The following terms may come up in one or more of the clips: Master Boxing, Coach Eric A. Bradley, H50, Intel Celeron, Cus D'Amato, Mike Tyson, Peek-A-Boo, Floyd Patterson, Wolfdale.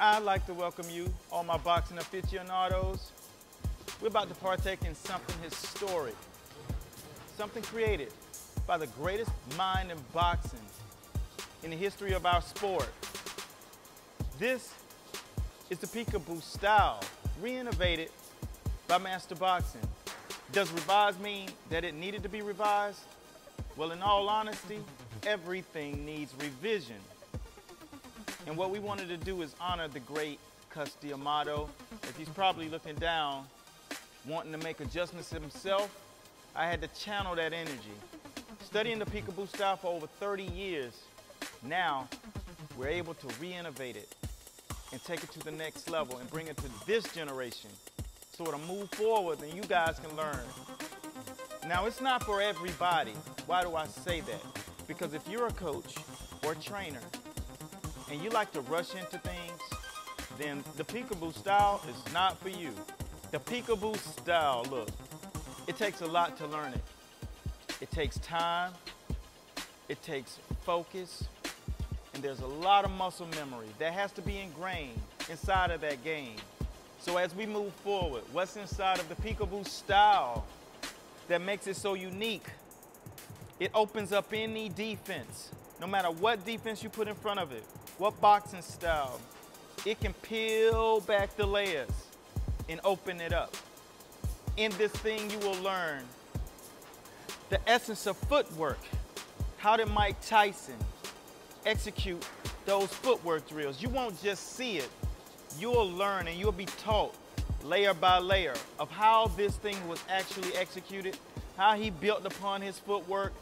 I'd like to welcome you, all my boxing aficionados. We're about to partake in something historic, something created by the greatest mind in boxing in the history of our sport. This is the Peek-A-Boo style, reinnovated by Master Boxing. Does revised mean that it needed to be revised? Well, in all honesty, everything needs revision. And what we wanted to do is honor the great Cus D'Amato. If he's probably looking down, wanting to make adjustments himself, I had to channel that energy. Studying the Peek-A-Boo style for over 30 years, now we're able to reinnovate it and take it to the next level and bring it to this generation so it'll move forward and you guys can learn. Now, it's not for everybody. Why do I say that? Because if you're a coach or a trainer and you like to rush into things, then the Peek-A-Boo style is not for you. The Peek-A-Boo style, look, it takes a lot to learn it. It takes time, it takes focus, and there's a lot of muscle memory that has to be ingrained inside of that game. So as we move forward, what's inside of the Peek-A-Boo style that makes it so unique? It opens up any defense, no matter what defense you put in front of it, what boxing style. It can peel back the layers and open it up. In this thing, you will learn the essence of footwork. How did Mike Tyson execute those footwork drills? You won't just see it. You'll learn and you'll be taught layer by layer of how this thing was actually executed, how he built upon his footwork,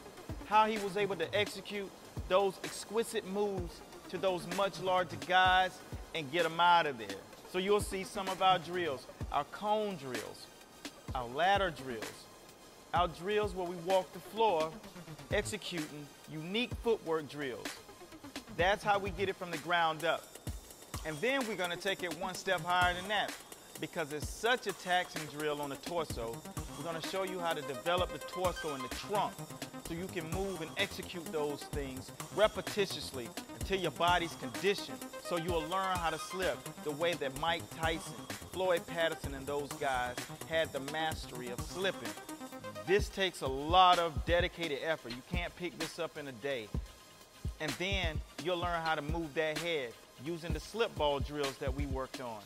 how he was able to execute those exquisite moves to those much larger guys and get them out of there. So you'll see some of our drills, our cone drills, our ladder drills, our drills where we walk the floor executing unique footwork drills. That's how we get it from the ground up. And then we're gonna take it one step higher than that because it's such a taxing drill on the torso. We're gonna show you how to develop the torso and the trunk so you can move and execute those things repetitiously until your body's conditioned. So you'll learn how to slip the way that Mike Tyson, Floyd Patterson, and those guys had the mastery of slipping. This takes a lot of dedicated effort. You can't pick this up in a day. And then you'll learn how to move that head using the slip ball drills that we worked on.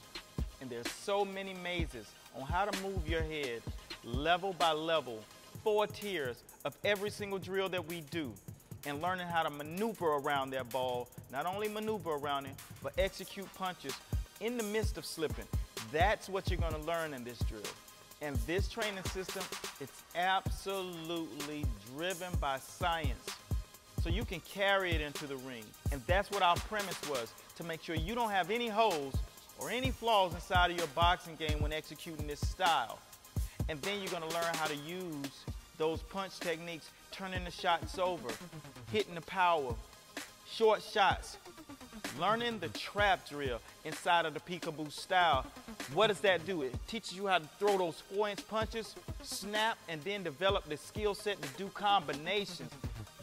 And there's so many mazes on how to move your head level by level, 4 tiers of every single drill that we do, and learning how to maneuver around that ball, not only maneuver around it, but execute punches in the midst of slipping. That's what you're gonna learn in this drill. And this training system, it's absolutely driven by science. So you can carry it into the ring. And that's what our premise was, to make sure you don't have any holes or any flaws inside of your boxing game when executing this style. And then you're gonna learn how to use those punch techniques, turning the shots over, hitting the power, short shots, learning the trap drill inside of the Peek-A-Boo style. What does that do? It teaches you how to throw those 4-inch punches, snap, and then develop the skill set to do combinations.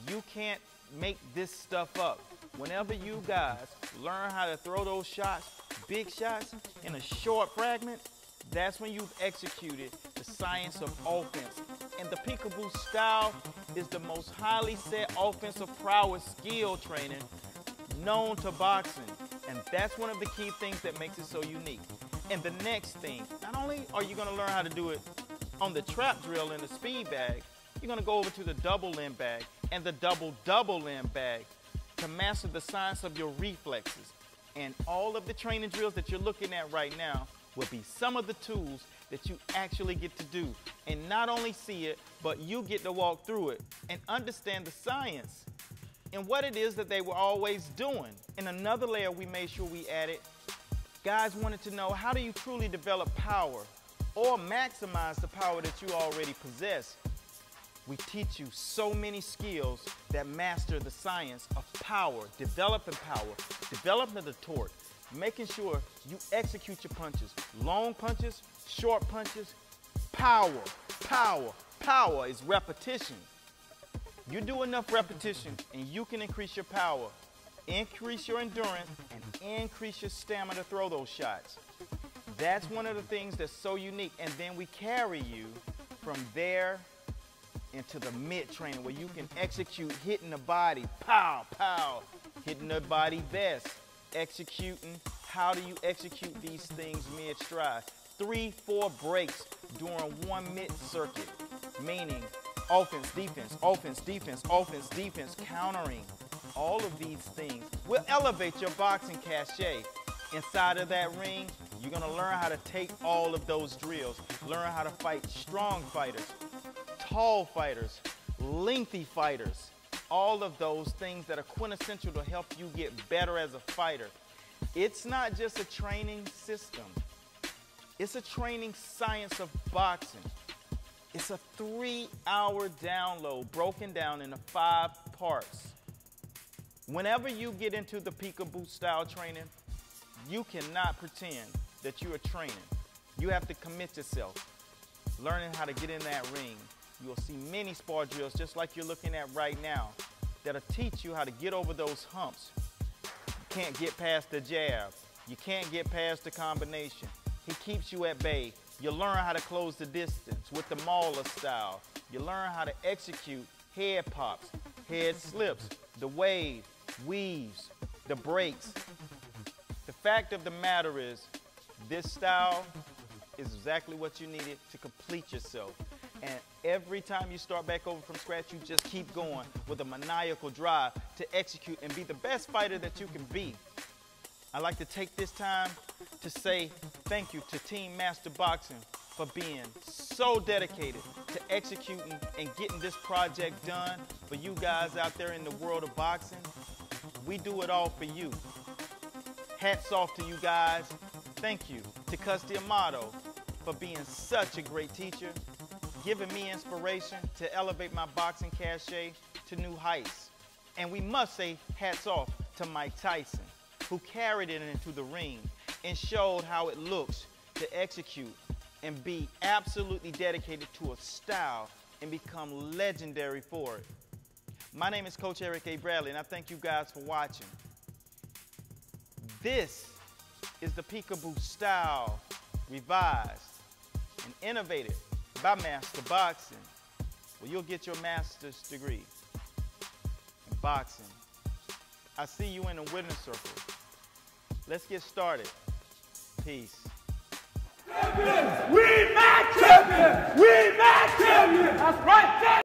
You can't make this stuff up. Whenever you guys learn how to throw those shots, big shots, in a short fragment, that's when you've executed the science of offense. And the Peek-A-Boo style is the most highly set offensive prowess skill training known to boxing. And that's one of the key things that makes it so unique. And the next thing, not only are you gonna learn how to do it on the trap drill in the speed bag, you're gonna go over to the double limb bag and the double limb bag to master the science of your reflexes. And all of the training drills that you're looking at right now will be some of the tools that you actually get to do. And not only see it, but you get to walk through it and understand the science and what it is that they were always doing. And another layer we made sure we added, guys wanted to know, how do you truly develop power or maximize the power that you already possess? We teach you so many skills that master the science of power, developing the torque, making sure you execute your punches, long punches, short punches. Power is repetition. You do enough repetition and you can increase your power. Increase your endurance and increase your stamina to throw those shots. That's one of the things that's so unique. And then we carry you from there into the mid-training where you can execute hitting the body, pow, pow, hitting the body best, executing. How do you execute these things mid-stride? 3-4 breaks during one mid-circuit, meaning offense, defense, offense, defense, offense, defense, countering. All of these things will elevate your boxing cachet. Inside of that ring, you're gonna learn how to take all of those drills, learn how to fight strong fighters, tall fighters, lengthy fighters, all of those things that are quintessential to help you get better as a fighter. It's not just a training system. It's a training science of boxing. It's a 3-hour download broken down into 5 parts. Whenever you get into the Peek-A-Boo style training, you cannot pretend that you are training. You have to commit yourself, learning how to get in that ring. You'll see many spar drills, just like you're looking at right now, that'll teach you how to get over those humps. You can't get past the jab. You can't get past the combination. He keeps you at bay. You learn how to close the distance with the mauler style. You learn how to execute head pops, head slips, the wave, weaves, the breaks. The fact of the matter is, this style is exactly what you needed to complete yourself. And every time you start back over from scratch, you just keep going with a maniacal drive to execute and be the best fighter that you can be. I'd like to take this time to say thank you to Team Master Boxing for being so dedicated to executing and getting this project done for you guys out there in the world of boxing. We do it all for you. Hats off to you guys. Thank you to Cus D'Amato for being such a great teacher, giving me inspiration to elevate my boxing cachet to new heights. And we must say hats off to Mike Tyson, who carried it into the ring and showed how it looks to execute and be absolutely dedicated to a style and become legendary for it. My name is Coach Eric A. Bradley, and I thank you guys for watching. This is the Peek-A-Boo style, revised and innovated by Master Boxing, where you'll get your master's degree in boxing. I see you in the winner's circle. Let's get started. Peace. Champions! We mad champions! We mad champions! That's right!